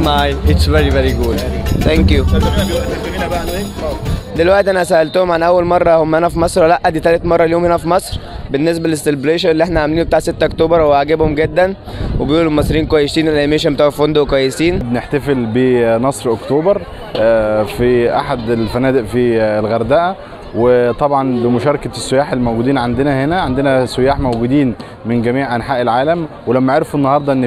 smile. It's very very good. Thank you. دلوقتي انا سالتهم عن اول مره هم هنا في مصر ولا لا، دي تالت مره اليوم هنا في مصر. بالنسبه للسليبريشن اللي احنا عاملينه بتاع 6 اكتوبر هو عاجبهم جدا، وبيقولوا المصريين كويسين، الانيميشن بتاع الفندق كويسين. بنحتفل بنصر اكتوبر في احد الفنادق في الغردقه، وطبعا بمشاركه السياح الموجودين عندنا هنا. عندنا سياح موجودين من جميع انحاء العالم، ولما عرفوا النهارده ان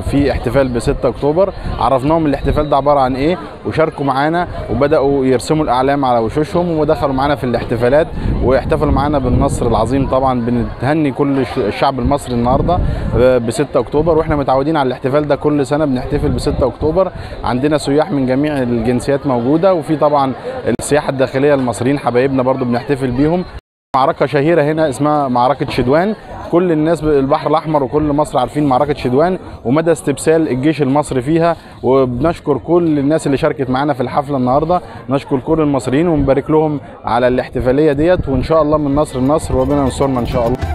في احتفال ب 6 اكتوبر عرفناهم الاحتفال ده عباره عن ايه، وشاركوا معانا وبداوا يرسموا الاعلام على وشوشهم ودخلوا معانا في الاحتفالات واحتفلوا معانا بالنصر العظيم. طبعا بنتهني كل الشعب المصري النهارده ب 6 اكتوبر، واحنا متعودين على الاحتفال ده كل سنه بنحتفل ب 6 اكتوبر. عندنا سياح من جميع الجنسيات موجوده، وفي طبعا السياحه الداخليه المصريين حبايبنا برضو بنحتفل بيهم. معركه شهيره هنا اسمها معركه شدوان، كل الناس بالبحر الاحمر وكل مصر عارفين معركه شدوان ومدى استبسال الجيش المصري فيها. وبنشكر كل الناس اللي شاركت معانا في الحفله النهارده، نشكر كل المصريين ونبارك لهم على الاحتفاليه ديت، وان شاء الله من نصر لنصر وربنا ينصرنا ان شاء الله.